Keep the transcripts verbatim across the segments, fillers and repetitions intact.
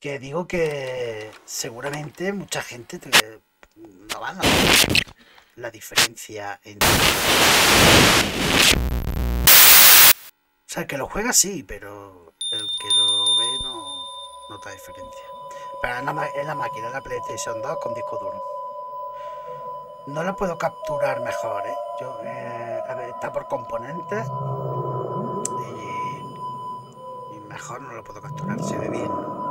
Que digo que seguramente mucha gente te le... no va a notar la diferencia entre... O sea, el que lo juega sí, pero el que lo ve no nota diferencia. Pero es la, es la máquina, la PlayStation dos con disco duro. No la puedo capturar mejor, ¿eh? Yo, eh a ver, está por componentes. Y, y mejor no lo puedo capturar, se ve bien, ¿no?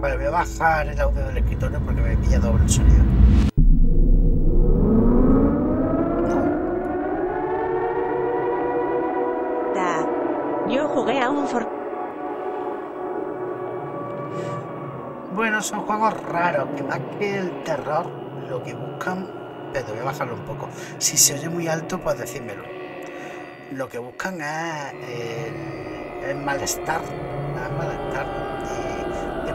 Vale, voy a bajar el audio del escritorio porque me pilla doble el sonido. No. Da. Yo jugué a un for... Bueno, son juegos raros, que más que el terror, lo que buscan... Pero voy a bajarlo un poco. Si se oye muy alto, pues decídmelo. Lo que buscan es el, el malestar. El malestar.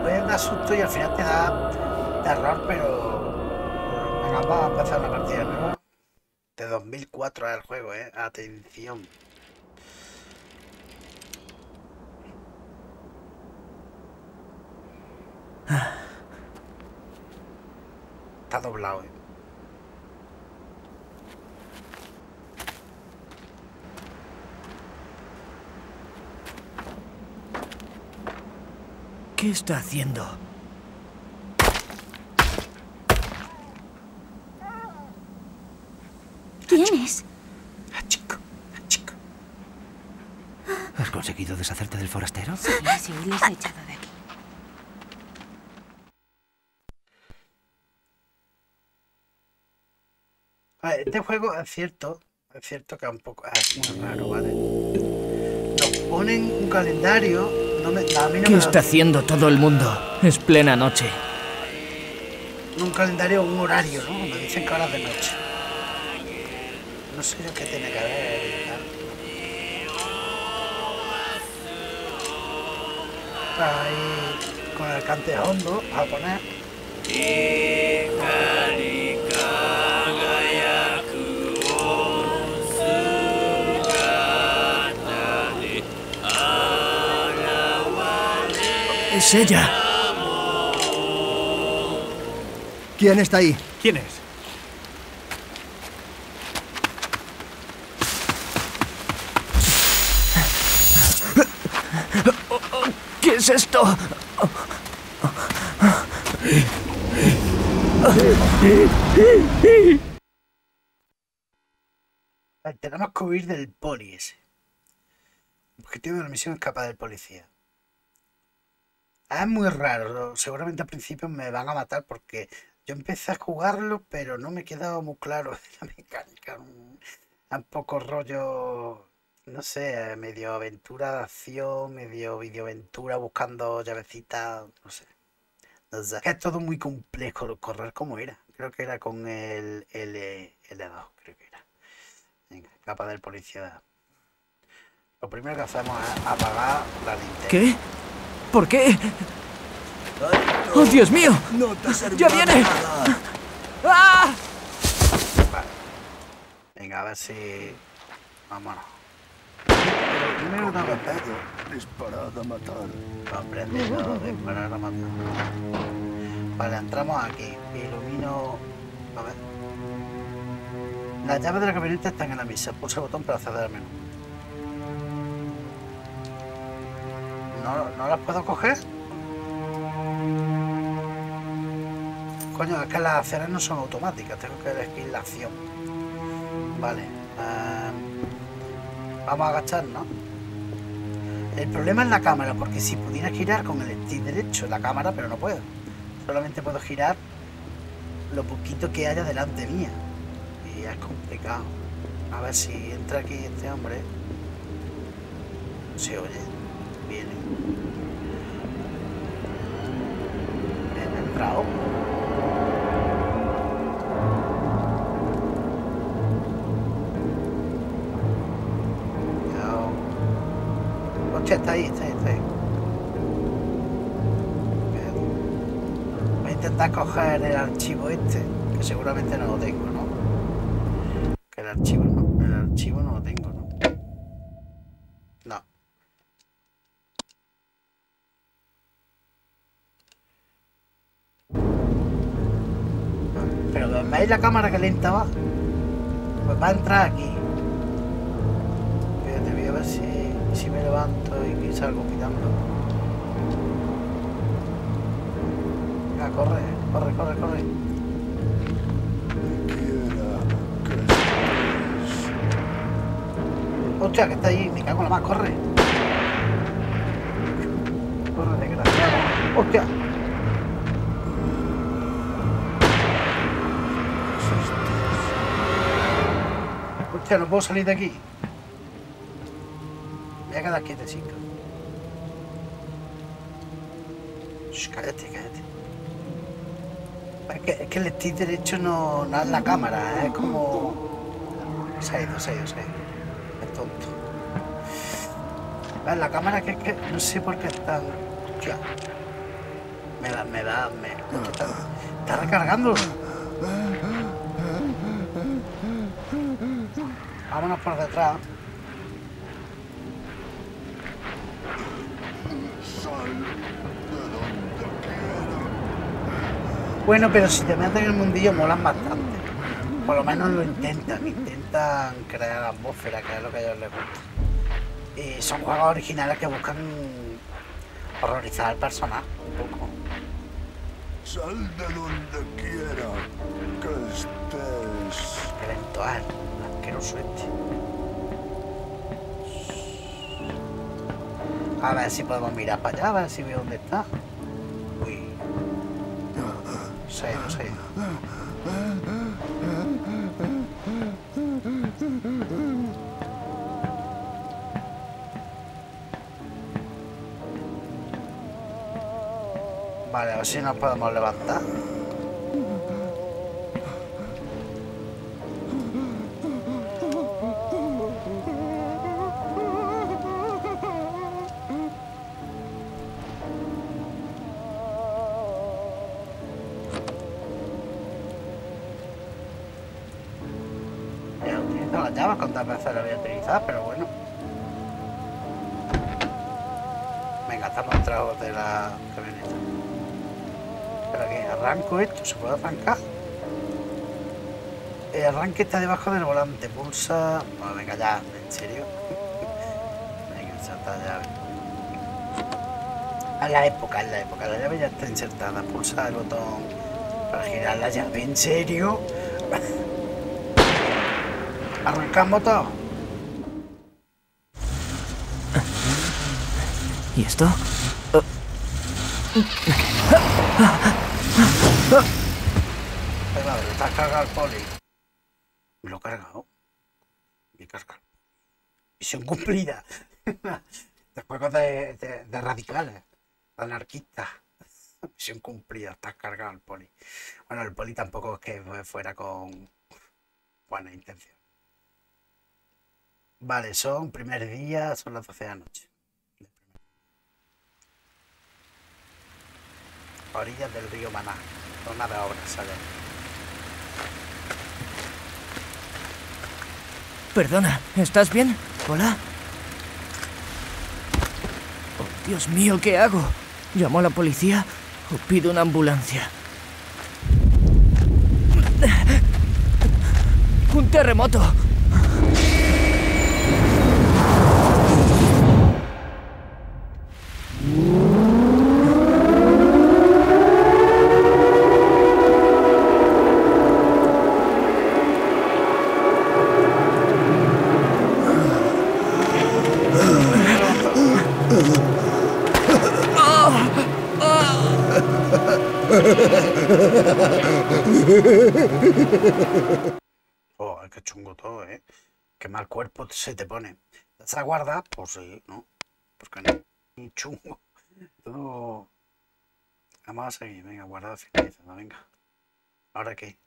Puedes dar susto y al final te da terror, pero acaba de empezar una partida nueva. De dos mil cuatro es el juego, eh. Atención. Está doblado, eh. ¿Qué está haciendo? ¿Quién es? Chico, chico. ¿Has conseguido deshacerte del forastero? Sí, sí, lo has echado de aquí. Ah, este juego es cierto, es cierto que es un poco es muy raro, ¿vale? Nos ponen un calendario. No me, no, a mí no ¿Qué me está haciendo todo el mundo? Es plena noche. Un calendario, un horario, ¿no? Me dicen que ahora es de noche. No sé lo que tiene que haber. Está ahí con el cante hondo, a poner. Es ella. ¿Quién está ahí? ¿Quién es? ¿Qué es esto? Tenemos que huir del poli ese. El objetivo de la misión es escapar del policía. Ah, es muy raro, seguramente al principio me van a matar porque yo empecé a jugarlo, pero no me quedaba muy claro la mecánica. Un poco rollo, no sé, medio aventura de acción, medio videoaventura buscando llavecitas, no sé. O sea, es todo muy complejo, correr como era. Creo que era con el L dos, creo que era. Venga, capa del policía. Lo primero que hacemos es apagar la linterna. ¿Qué? ¿Por qué? Ay, no. ¡Oh, Dios mío! No te ¡Ya viene! ¡Ah! Vale. Venga, a ver si... Vámonos. Pero primero una batalla. Disparad a matar. Comprendido, disparad a matar. Vale, entramos aquí. Ilumino... A ver. Las llaves de la camioneta están en la mesa. Pulsa el botón para acceder al menú. ¿No, no las puedo coger? Coño, es que las acciones no son automáticas. Tengo que elegir la acción. Vale. Eh, vamos a agacharnos. El problema es la cámara, porque si pudiera girar con el stick derecho la cámara, pero no puedo. Solamente puedo girar lo poquito que haya delante mía. Y es complicado. A ver si entra aquí este hombre. No se oye. Viene. Viene el bravo. No. Hostia, está ahí, está ahí, está ahí. Voy a intentar coger el archivo este, que seguramente no lo tengo, ¿no? Que el archivo no, el archivo no lo tengo, ¿no? No. Pero veis la cámara que lenta va. Pues va a entrar aquí. Fíjate, voy a ver si, si me levanto y que salgo quitándolo. Venga, corre, corre, corre, corre. Hostia, que está ahí, me cago en la más, corre. Corre, desgraciado. Hostia. Hostia, no puedo salir de aquí. Me voy a quedar quietecito. Shh, cállate, cállate. Es que, es que el stick derecho no, no es la cámara, es ¿eh? Como... Se ha ido, se ha ido, se ha ido. Tonto. La cámara que, que no sé por qué está. Hostia. Me da, me da, me. Está, está recargando. Vámonos por detrás. Bueno, pero si te meten en el mundillo molan bastante. Por lo menos lo intentan, intentan crear atmósfera, que es lo que a ellos les gusta. Y son juegos originales que buscan horrorizar al personaje un poco. Sal de donde quiera que estés. Eventual, asqueroso este. A ver si podemos mirar para allá, a ver si veo dónde está. Uy. Se ha ido, se ha ido. Vale, a ver si nos podemos levantar. Ya he utilizado las llaves, cuántas veces las voy a utilizar, pero bueno. Venga, estamos tragos de la camioneta. Pero que arranco esto, se puede arrancar. El arranque está debajo del volante, pulsa. Bueno, venga ya, en serio. Venga, inserta la llave. A la época, en la época, la llave ya está insertada. Pulsa el botón para girar la llave, en serio. Arrancamos todo. ¿Y esto? Espera, está cargado el poli. Me lo he cargado. Me he cargado. Misión cumplida. De juegos de, de, de radicales, de anarquistas. Misión cumplida, está cargado el poli. Bueno, el poli tampoco es que fuera con buena intención. Vale, son primer día, son las doce de la noche. Orillas del río Maná, zona de obras, ¿sale? Perdona, ¿estás bien? Hola. Oh, Dios mío, ¿qué hago? ¿Llamo a la policía o pido una ambulancia? ¡Un terremoto! Oh, qué chungo todo, ¿eh? Qué mal cuerpo se te pone. ¿Te aguardas? Pues sí, ¿no? Porque no. Un chungo. Todo. Vamos a seguir. Venga, guardado, finalizando. Venga. ¿Ahora qué?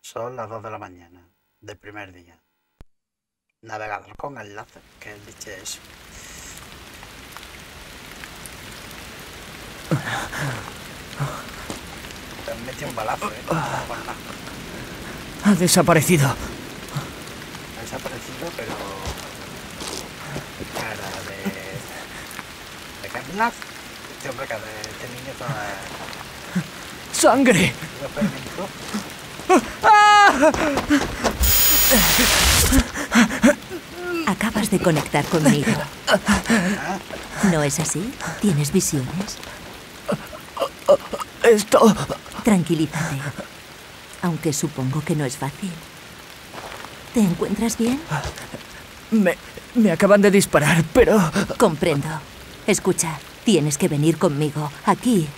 Son las dos de la mañana del primer día. Navegador con enlace, que el dicho es. Te han metido un balazo, ¿eh? Bueno, no. Ha desaparecido. Ha desaparecido, pero... cada vez... ¿Me caminas? Este hombre cada vez... Este niño está... ¡Sangre! ¿Lo permito? Acabas de conectar conmigo. ¿No es así? ¿Tienes visiones? Esto... Tranquilízate. Aunque supongo que no es fácil. ¿Te encuentras bien? Me... me acaban de disparar, pero... Comprendo. Escucha, tienes que venir conmigo. Aquí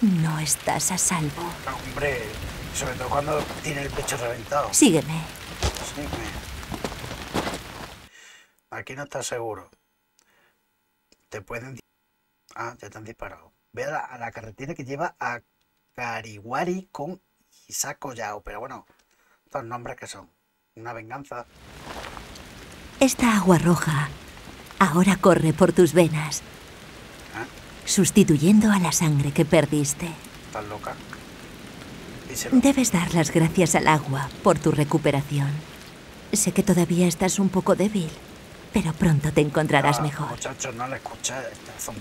no estás a salvo. Hombre, sobre todo cuando tiene el pecho reventado. Sígueme. Sígueme. Aquí no estás seguro. Te pueden... Ah, ya te han disparado. Ve a la, a la carretera que lleva a Kariguari con Isaac Oyao. Pero bueno, estos nombres que son. Una venganza. Esta agua roja ahora corre por tus venas. ¿Ah? Sustituyendo a la sangre que perdiste. Estás loca. Díselo. Debes dar las gracias al agua por tu recuperación. Sé que todavía estás un poco débil, pero pronto te encontrarás no, mejor. Muchachos, no la escuché.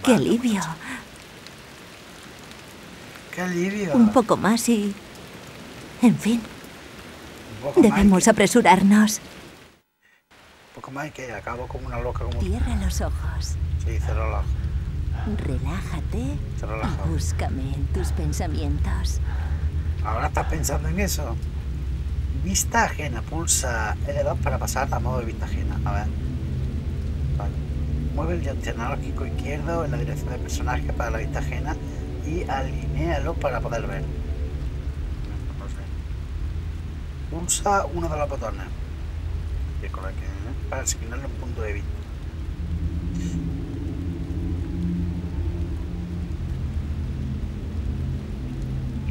¡Qué alivio! ¡Qué alivio! Un poco más y... En fin. Debemos que... apresurarnos. Un poco más y que acabo como una loca. Como... Cierra los ojos. Sí, cierra los ojos. Relájate y búscame en tus pensamientos. ¿Ahora estás pensando en eso? Vista ajena. Pulsa L dos para pasar a modo de vista ajena. A ver. Vale. Mueve el joystick analógico izquierdo en la dirección del personaje para la vista ajena y alinéalo para poder ver. Pulsa uno de los botones para asignarle un punto de vista.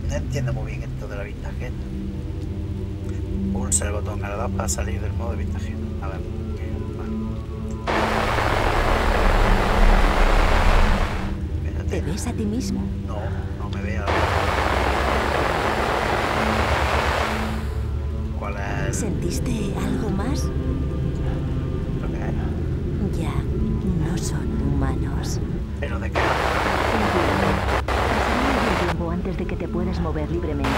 No entiendo muy bien esto de la vista ajena. Pulsa el botón L dos para salir del modo de vista ajena. A ver, vale. ¿Te ves a ti mismo? No, no me veo. ¿Sentiste algo más? Okay. Ya, no son humanos. ¿Pero de qué? Pasará el tiempo antes de que te puedas mover libremente.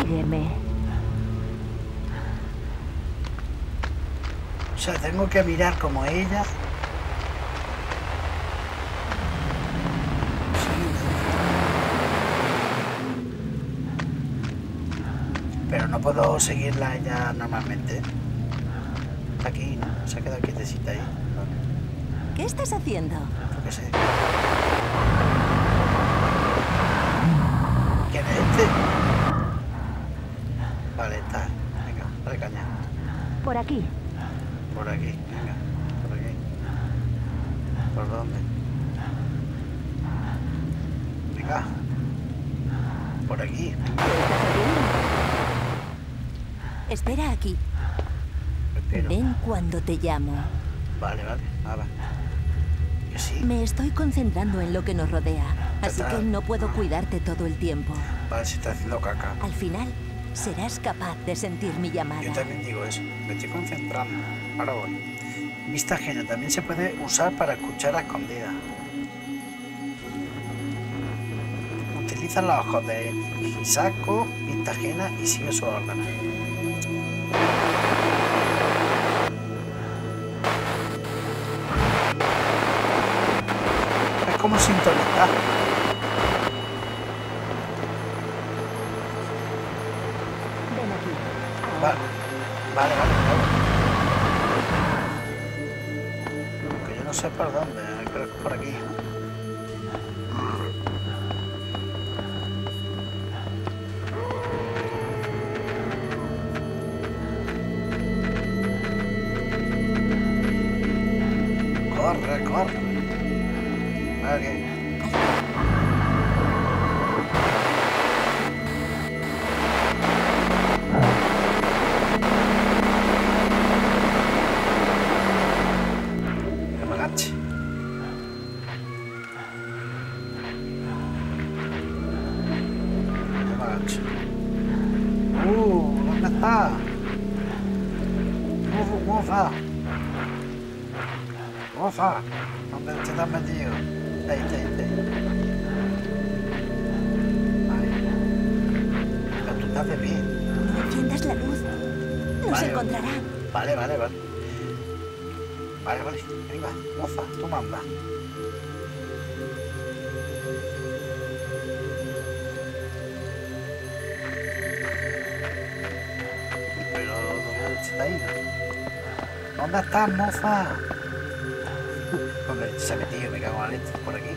Sígueme. O sea, tengo que mirar como ella. Puedo seguirla ella normalmente. Está aquí, ¿no? Se ha quedado quietecita ahí. ¿Vale? ¿Qué estás haciendo? Yo qué sé. ¿Quién es este? Vale, está. Venga, dale caña. Por aquí. Por aquí, venga. Por aquí. ¿Por dónde? Venga. Por aquí. Espera aquí. Espero. Ven cuando te llamo. Vale, vale, ah, va. Sí. Me estoy concentrando en lo que nos rodea, así está? Que no puedo ah. cuidarte todo el tiempo. Vale, se está haciendo caca. Al final, serás capaz de sentir mi llamada. Yo también digo eso, me estoy concentrando. Ahora voy. Vista ajena también se puede usar para escuchar a escondida. Utilizan los ojos de Hisako, vista ajena y sigue su orden. Como sintonizar. Ven aquí. Vale, vale, vale. Aunque vale. Yo no sé por dónde, creo que por aquí. Corre, corre. Okay. Que me agache. Que me agache. Uh, ¿dónde está? ¡Mufa! ¡Mufa! ¿Dónde te has metido? ¡Ey, ey, ey! Vale. Pero tú estás de pie. No enciendas la luz. Nos vale, encontrarán. Vale, vale, vale. Vale, vale. Arriba. Mufa, tú manda. ¿Dónde estás, mofa? ¿Dónde se ha metido? Me cago en la leche. Por aquí.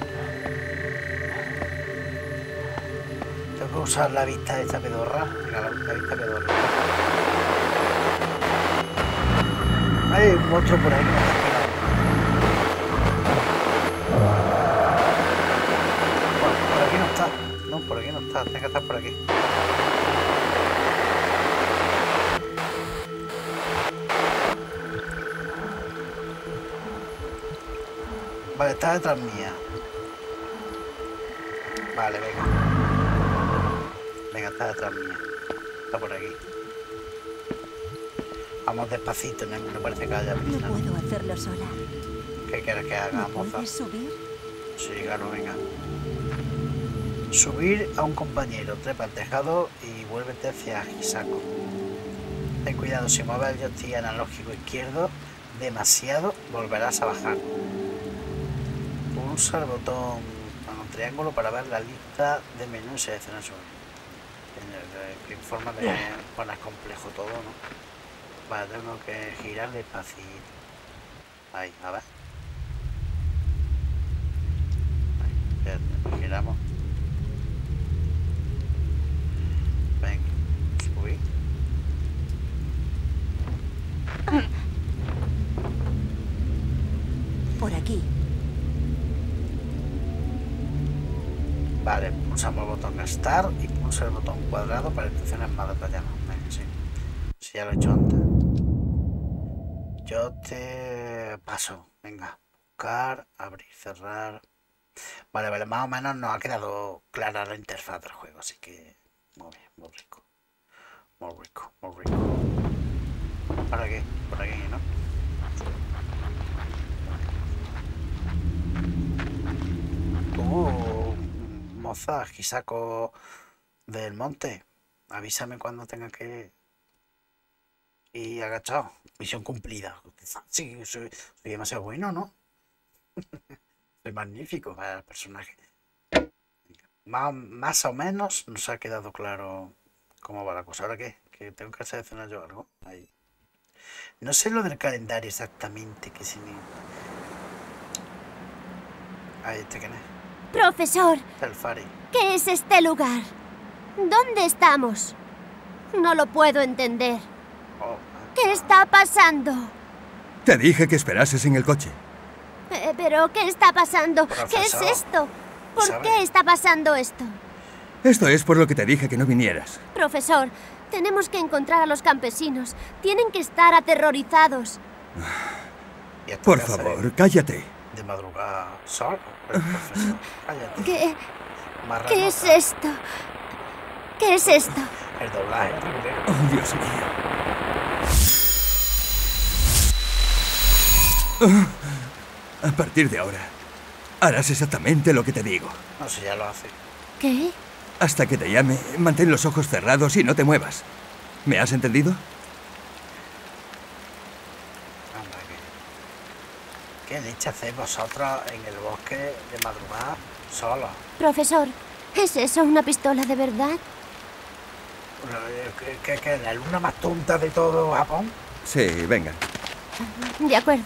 Tengo que usar la vista de esta pedorra. Mira, la, la vista pedorra. Hay un monstruo por ahí que me está esperando. Por, por aquí no está. No, por aquí no está. Tiene que estar por aquí. Vale, está detrás mía. Vale, venga. Venga, está detrás mía. Está por aquí. Vamos despacito, no, no parece que haya prisa. No puedo hacerlo sola. ¿Qué quieres que haga, moza? ¿Puedes subir? Sí, claro, venga. Subir a un compañero, trepa al tejado y vuélvete hacia Hisako. Ten cuidado, si mueves el joystick analógico izquierdo demasiado, volverás a bajar. Pulsa el botón con un triángulo para ver la lista de menús y seleccionar sobre. En el informe de poner complejo todo, ¿no? Vale, tengo que girar despacito. Ahí, a ver. Ahí, ya giramos. Venga, subí. Por aquí. Vale, pulsamos el botón Start y pulsa el botón cuadrado para instrucciones más detalladas. Venga, sí. Sí, ya lo he hecho antes. Yo te paso. Venga, buscar, abrir, cerrar. Vale, vale, más o menos nos ha quedado clara la interfaz del juego, así que muy bien, muy rico. Muy rico, muy rico. ¿Para qué? Por aquí, ¿no? Uh. Moza, Hisako del monte, avísame cuando tenga que ir agachado. Misión cumplida. Sí, soy, soy demasiado bueno, ¿no? Soy magnífico para el personaje. Más, más o menos nos ha quedado claro cómo va la cosa. ¿Ahora qué? ¿Que tengo que seleccionar yo algo? Ahí. No sé lo del calendario exactamente. Que si ni... Ahí, ¿este quién es? Profesor, ¿qué es este lugar? ¿Dónde estamos? No lo puedo entender. ¿Qué está pasando? Te dije que esperases en el coche. Eh, ¿Pero qué está pasando? Profesor, ¿qué es esto? ¿Por ¿sabe? qué está pasando esto? Esto es por lo que te dije que no vinieras. Profesor, tenemos que encontrar a los campesinos. Tienen que estar aterrorizados. Por favor, cállate. De madrugada, ¿sabes? Cállate. ¿Qué, ¿Qué es esto? ¿Qué es esto? El doblaje. Oh, Dios mío. A partir de ahora, harás exactamente lo que te digo. No sé, ya lo hace. ¿Qué? Hasta que te llame, mantén los ojos cerrados y no te muevas. ¿Me has entendido? ¿Qué leche hacéis vosotros en el bosque de madrugada solos? Profesor, ¿es eso una pistola de verdad? ¿Qué, qué, la luna más tonta de todo Japón? Sí, venga. De acuerdo.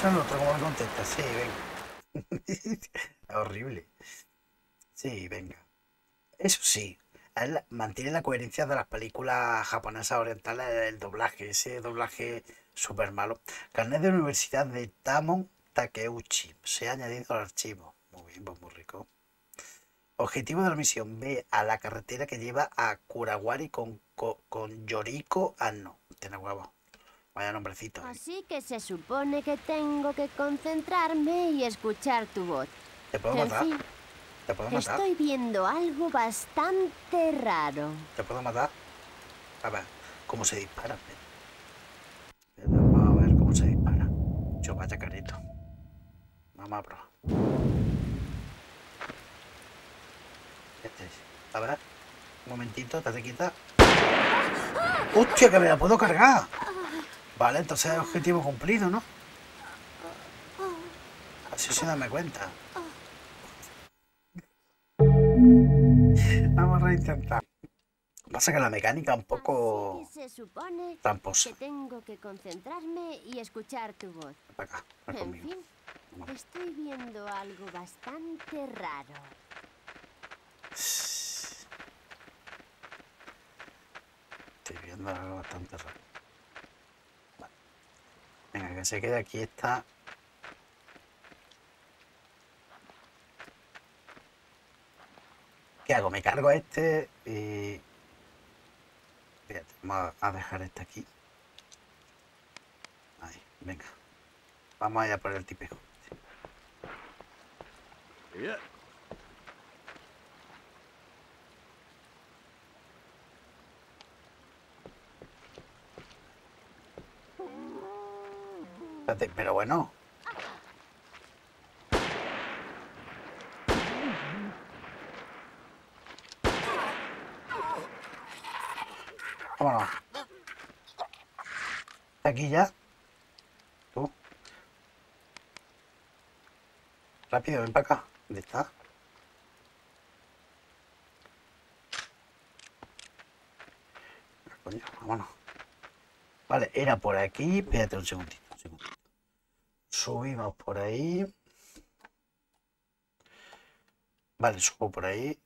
Yo no tengo muy contenta, sí, venga. Horrible. Sí, venga. Eso sí, él mantiene la coherencia de las películas japonesas orientales, el doblaje, ese doblaje... Súper malo. Carnet de universidad de Tamon Takeuchi. Se ha añadido al archivo. Muy bien, pues muy rico. Objetivo de la misión. Ve a la carretera que lleva a Kurawari con, con, con Yoriko. Ah, no. Tiene huevo. Vaya nombrecito. ¿Eh? Así que se supone que tengo que concentrarme y escuchar tu voz. ¿Te puedo matar? Sí. ¿Te puedo matar? Estoy viendo algo bastante raro. ¿Te puedo matar? A ver, ¿cómo se dispara? Vaya carito. Mamá, bro. Este es. A ver. Un momentito, estate quieta. ¡Hostia, que me la puedo cargar! Vale, entonces objetivo cumplido, ¿no? Así se dame cuenta. Vamos a reintentar. Pasa que la mecánica un poco tramposa. Que tengo que concentrarme y escuchar tu voz. Para acá, para conmigo. En fin, estoy viendo algo bastante raro. Estoy viendo algo bastante raro. Vale. Venga, que se quede aquí esta. ¿Qué hago? Me cargo a este y... Fíjate, vamos a dejar este aquí. Ahí, venga. Vamos allá por el tipejo. Fíjate, pero bueno. Vámonos. Aquí ya. Tú. Rápido, ven para acá. ¿Dónde está? Coño, vámonos. Vale, era por aquí. Espérate un segundito, un segundito. Subimos por ahí. Vale, subo por ahí.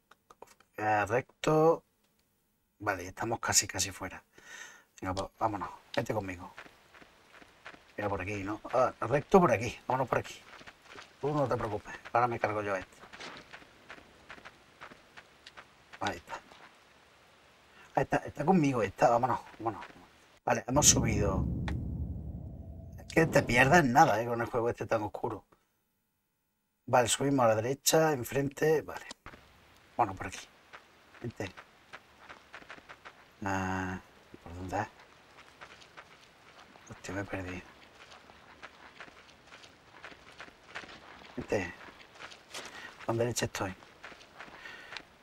Recto. Vale, estamos casi, casi fuera. Venga, pues, vámonos. Vete conmigo. Mira por aquí, ¿no? Ah, recto por aquí. Vámonos por aquí. Tú no te preocupes. Ahora me cargo yo a este. Ahí está. Ahí está. Está conmigo. Está. Vámonos. Vámonos. Vale, hemos subido. Es que te pierdas nada, ¿eh? Con el juego este tan oscuro. Vale, subimos a la derecha, enfrente. Vale. Bueno, por aquí. Vente. Ah, ¿por dónde es? Hostia, me he perdido. Vente. ¿A dónde derecha estoy?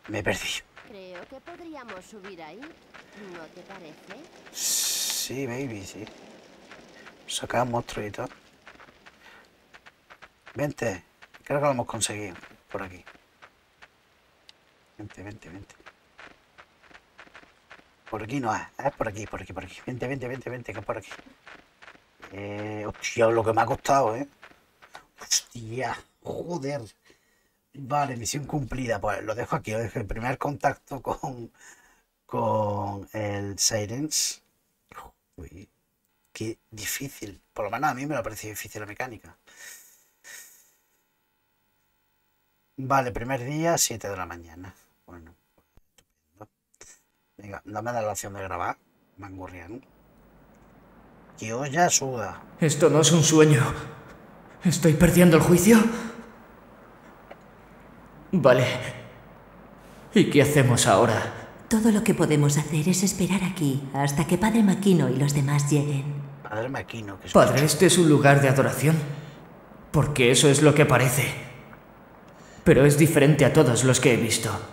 Me he perdido. Creo que podríamos subir ahí. ¿No te parece? Sí, baby, sí. Saca un monstruo y todo. Vente. Creo que lo hemos conseguido por aquí. Vente, vente, vente. Por aquí no es, es por aquí, por aquí, por aquí. Vente, vente, vente, vente, que es por aquí. Eh, hostia, lo que me ha costado, ¿eh? Hostia, joder. Vale, misión cumplida. Pues lo dejo aquí, os dejo el primer contacto con, con el Sirens. Uy, qué difícil. Por lo menos a mí me lo parece difícil la mecánica. Vale, primer día, siete de la mañana. Bueno. Venga, dame la opción de grabar, mangurriano. Kyoya Suda. Esto no es un sueño. ¿Estoy perdiendo el juicio? Vale. ¿Y qué hacemos ahora? Todo lo que podemos hacer es esperar aquí, hasta que Padre Maquino y los demás lleguen. Padre Maquino, que es... Padre, este es un lugar de adoración. Porque eso es lo que parece. Pero es diferente a todos los que he visto.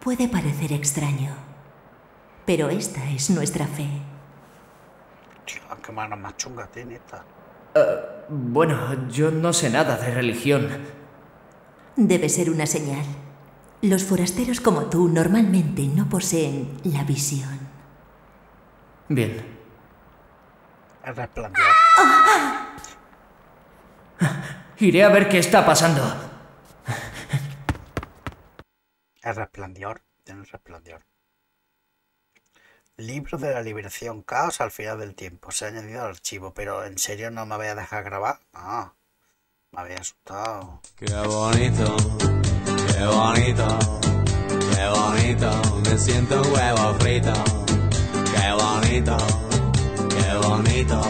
Puede parecer extraño, pero esta es nuestra fe. Tío, qué mala más chunga tiene esta. Uh, bueno, yo no sé nada de religión. Debe ser una señal. Los forasteros como tú normalmente no poseen la visión. Bien. El resplandor. ¡Ah! Iré a ver qué está pasando. El resplandor, tiene el resplandor. Libro de la liberación, caos al final del tiempo. Se ha añadido al archivo, pero ¿en serio no me voy a dejar grabar? Ah, me había asustado. Qué bonito, qué bonito, qué bonito, me siento huevo frito. Qué bonito, qué bonito,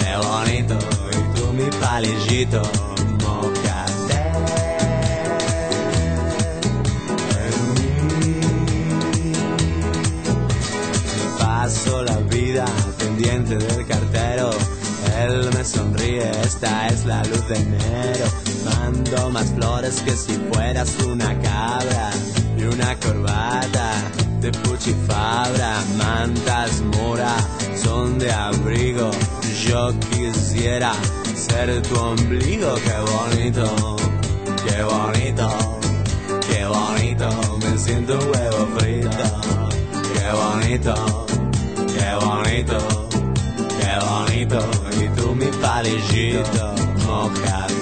qué bonito, y tú mi palillito. Paso la vida pendiente del cartero, él me sonríe, esta es la luz de enero. Mando más flores que si fueras una cabra, y una corbata de puchifabra. Mantas mora son de abrigo, yo quisiera ser tu ombligo. Qué bonito, qué bonito, qué bonito, me siento un huevo frito. Qué bonito, qué bonito, qué bonito, y tú mi palillito mojado.